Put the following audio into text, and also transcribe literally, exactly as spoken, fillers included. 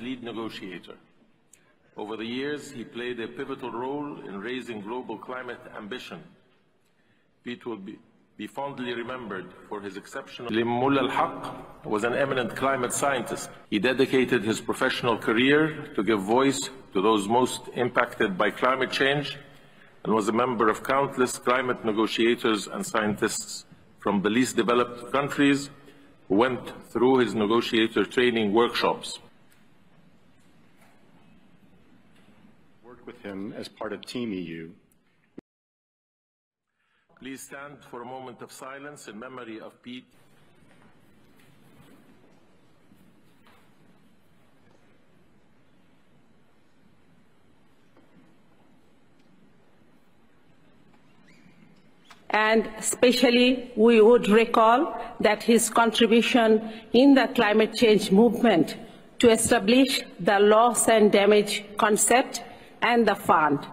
lead negotiator. Over the years, he played a pivotal role in raising global climate ambition. Pete will be, be fondly remembered for his exceptional... Saleemul Huq was an eminent climate scientist. He dedicated his professional career to give voice to those most impacted by climate change and was a member of countless climate negotiators and scientists from the least developed countries who went through his negotiator training workshops. Worked with him as part of Team E U. Please stand for a moment of silence in memory of Pete. And especially, we would recall that his contribution in the climate change movement to establish the loss and damage concept and the fund.